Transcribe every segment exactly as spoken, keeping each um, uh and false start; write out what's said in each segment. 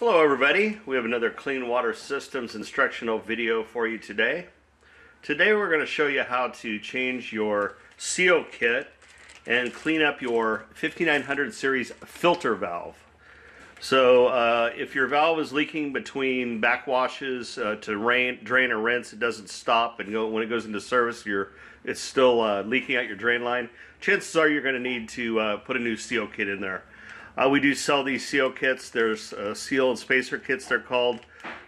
Hello everybody, we have another Clean Water Systems instructional video for you today. Today we're going to show you how to change your seal kit and clean up your fifty-nine hundred series filter valve. So uh, if your valve is leaking between backwashes uh, to rain, drain or rinse, it doesn't stop, and go, when it goes into service you're, it's still uh, leaking out your drain line, chances are you're going to need to uh, put a new seal kit in there. Uh, we do sell these seal kits. There's uh, seal and spacer kits, they're called.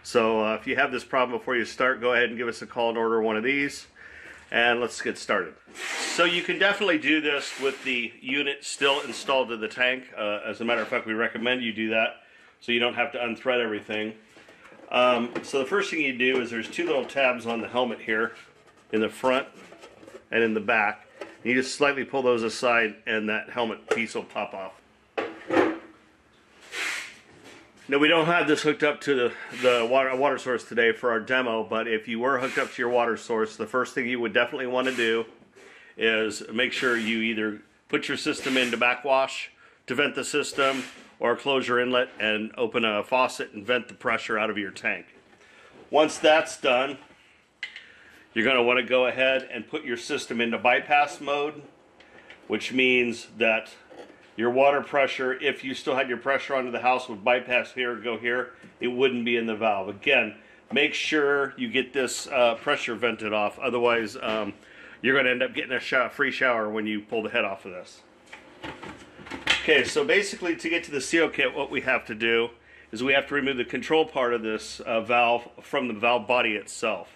So uh, if you have this problem before you start, go ahead and give us a call and order one of these. And let's get started. So you can definitely do this with the unit still installed to the tank. Uh, as a matter of fact, we recommend you do that so you don't have to unthread everything. Um, so the first thing you do is there's two little tabs on the helmet here, in the front and in the back. And you just slightly pull those aside and that helmet piece will pop off. Now, we don't have this hooked up to the, the water, water source today for our demo, but if you were hooked up to your water source, the first thing you would definitely want to do is make sure you either put your system into backwash to vent the system, or close your inlet and open a faucet and vent the pressure out of your tank. Once that's done, you're going to want to go ahead and put your system into bypass mode, which means that your water pressure, if you still had your pressure onto the house, would bypass here and go here. It wouldn't be in the valve. Again, make sure you get this uh, pressure vented off. Otherwise, um, you're going to end up getting a shower, free shower when you pull the head off of this. Okay, so basically to get to the seal kit, what we have to do is we have to remove the control part of this uh, valve from the valve body itself.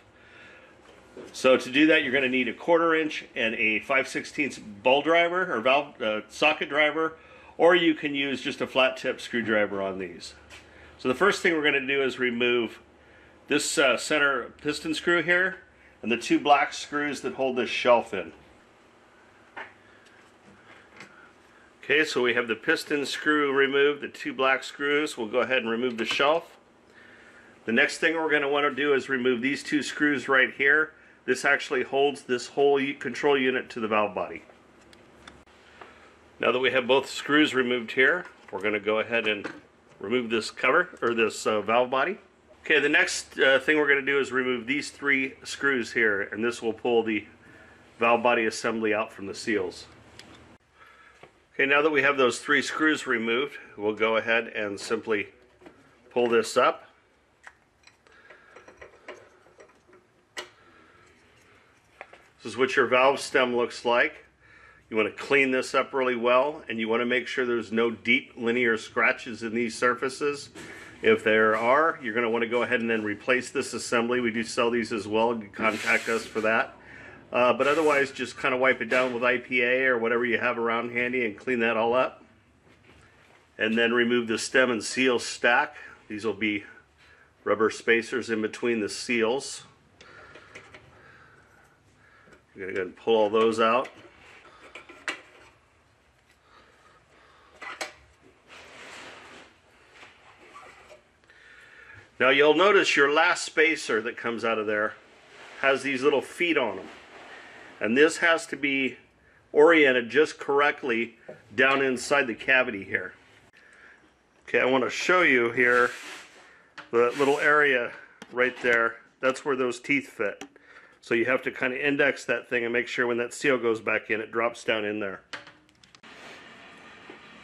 So to do that, you're going to need a quarter inch and a five sixteenths ball driver or valve uh, socket driver, or you can use just a flat tip screwdriver on these. So the first thing we're going to do is remove this uh, center piston screw here and the two black screws that hold this shelf in. Okay, so we have the piston screw removed, the two black screws. We'll go ahead and remove the shelf. The next thing we're going to want to do is remove these two screws right here. This actually holds this whole control unit to the valve body. Now that we have both screws removed here, we're going to go ahead and remove this cover, or this uh, valve body. Okay, the next uh, thing we're going to do is remove these three screws here, and this will pull the valve body assembly out from the seals. Okay, now that we have those three screws removed, we'll go ahead and simply pull this up. This is what your valve stem looks like. You want to clean this up really well, and you want to make sure there's no deep linear scratches in these surfaces. If there are, you're going to want to go ahead and then replace this assembly. We do sell these as well. You can contact us for that. Uh, but otherwise, just kind of wipe it down with I P A or whatever you have around handy and clean that all up. And then remove the stem and seal stack. These will be rubber spacers in between the seals. I'm going to go ahead and pull all those out. Now you'll notice your last spacer that comes out of there has these little feet on them. And this has to be oriented just correctly down inside the cavity here. Okay, I want to show you here the little area right there. That's where those teeth fit. So you have to kind of index that thing and make sure when that seal goes back in, it drops down in there.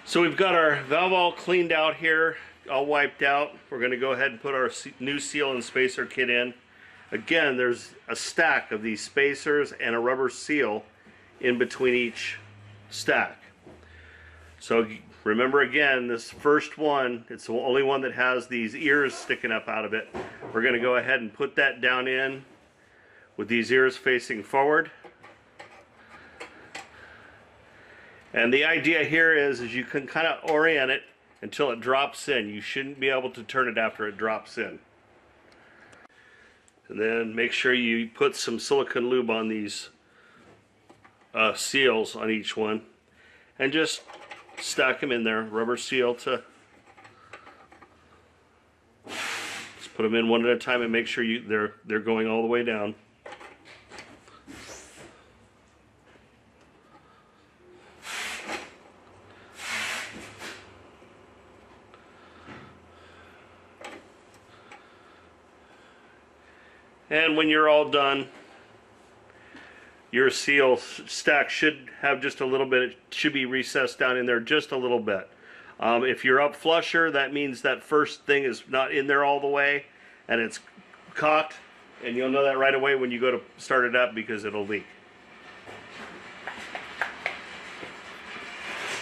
So we've got our valve all cleaned out here, all wiped out. We're going to go ahead and put our new seal and spacer kit in. Again, there's a stack of these spacers and a rubber seal in between each stack. So remember again, this first one, it's the only one that has these ears sticking up out of it. We're going to go ahead and put that down in, with these ears facing forward. And the idea here is, is you can kind of orient it until it drops in. You shouldn't be able to turn it after it drops in. And then make sure you put some silicone lube on these uh, seals on each one and just stack them in there, rubber seal to just put them in one at a time and make sure you they're they're going all the way down. And when you're all done, your seal stack should have just a little bit, it should be recessed down in there just a little bit. Um, if you're up flusher, that means that first thing is not in there all the way and it's cocked, and you'll know that right away when you go to start it up because it'll leak.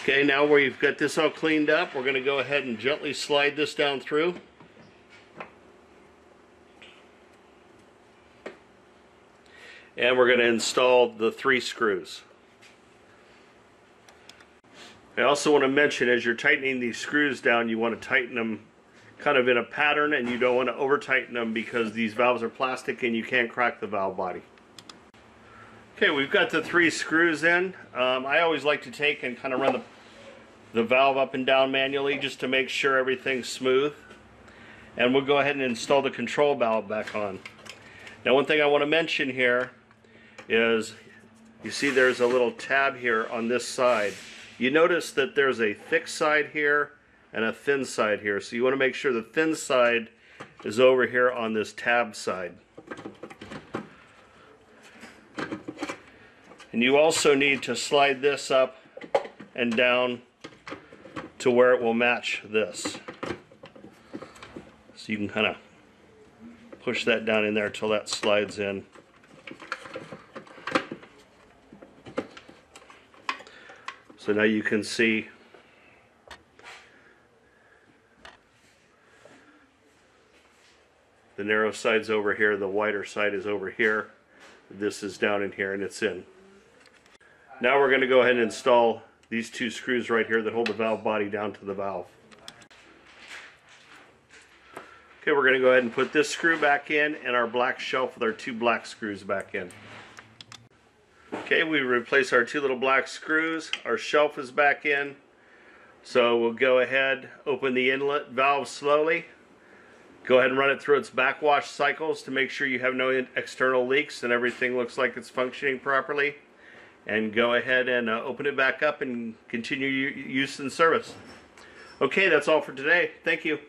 Okay, now we've got this all cleaned up, we're going to go ahead and gently slide this down through. And we're going to install the three screws. I also want to mention, as you're tightening these screws down, you want to tighten them kind of in a pattern, and you don't want to over tighten them because these valves are plastic and you can't crack the valve body. Okay, we've got the three screws in. Um, I always like to take and kind of run the, the valve up and down manually just to make sure everything's smooth. And we'll go ahead and install the control valve back on. Now, one thing I want to mention here is, you see there's a little tab here on this side. You notice that there's a thick side here and a thin side here, so you want to make sure the thin side is over here on this tab side. And you also need to slide this up and down to where it will match this, so you can kind of push that down in there until that slides in. So now you can see the narrow side's over here, the wider side is over here, this is down in here, and it's in. Now we're going to go ahead and install these two screws right here that hold the valve body down to the valve. Okay, we're going to go ahead and put this screw back in and our black shelf with our two black screws back in. Okay, we replace our two little black screws. Our shelf is back in. So we'll go ahead, open the inlet valve slowly. Go ahead and run it through its backwash cycles to make sure you have no external leaks and everything looks like it's functioning properly. And go ahead and uh, open it back up and continue use and service. Okay, that's all for today. Thank you.